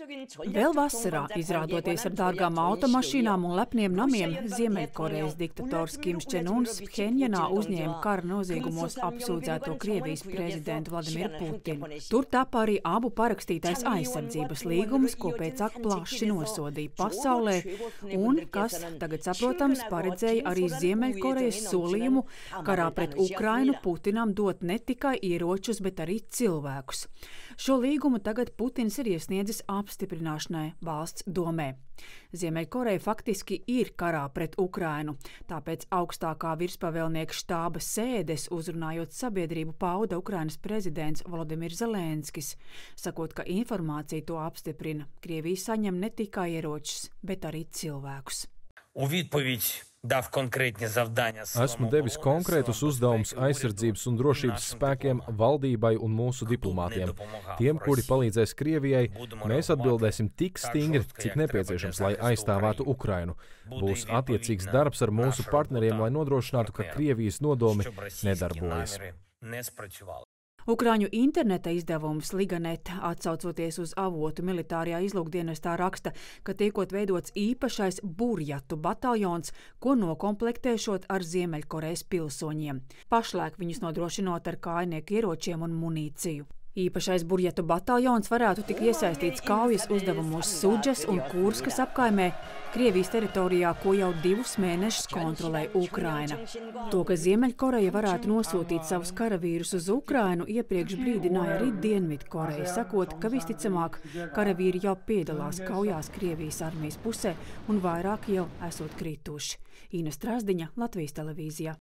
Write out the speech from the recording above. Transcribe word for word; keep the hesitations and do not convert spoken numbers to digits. Vēl vasarā, izrādoties ar dārgām automašīnām un lepniem namiem, Ziemeļkorejas diktators Kims Čenūns Pjenjanā uzņēma kara noziegumos apsūdzēto Krievijas prezidentu Vladimiru Putinu. Tur tāpā arī abu parakstītais aizsardzības līgums, ko pēc ak plaši nosodīja pasaulē, un, kas tagad saprotams, paredzēja arī Ziemeļkorejas solījumu karā pret Ukrainu Putinam dot ne tikai ieročus, bet arī cilvēkus. Šo līgumu tagad Putins ir iesniedzis apstiprināšanai valsts domē. Ziemeļkoreja faktiski ir karā pret Ukrainu, tāpēc augstākā virspavēlnieka štāba sēdes uzrunājot sabiedrību pauda Ukrainas prezidents Volodimirs Zelenskis, sakot, ka informācija to apstiprina. Krievija saņem ne tikai ieročus, bet arī cilvēkus. Un vidpaviķi. Esmu devis konkrētus uzdevumus aizsardzības un drošības spēkiem, valdībai un mūsu diplomātiem. Tiem, kuri palīdzēs Krievijai, mēs atbildēsim tik stingri, cik nepieciešams, lai aizstāvētu Ukrainu. Būs attiecīgs darbs ar mūsu partneriem, lai nodrošinātu, ka Krievijas nodomi nedarbojas. Ukraiņu interneta izdevums Liga punkts net, atsaucoties uz avotu militārajā izlūkdienestā, raksta, ka tiekot veidots īpašais Burjatu bataljons, ko nokomplektēšot ar Ziemeļkorejas pilsoņiem. Pašlaik viņus nodrošinot ar kājnieku ieročiem un munīciju. Īpašais Burjatu bataljons varētu tik iesaistīts kaujas uzdevumos Suģas un Kurskas apkaimē, Krievijas teritorijā, ko jau divus mēnešus kontrolē Ukraina. To, ka Ziemeļkoreja varētu nosūtīt savus karavīrus uz Ukrainu, iepriekš brīdināja arī Dienvidkoreja, sakot, ka visticamāk karavīri jau piedalās kaujās Krievijas armijas pusē un vairāk jau esot krituši. Ines Trasdiņa, Latvijas televīzijā.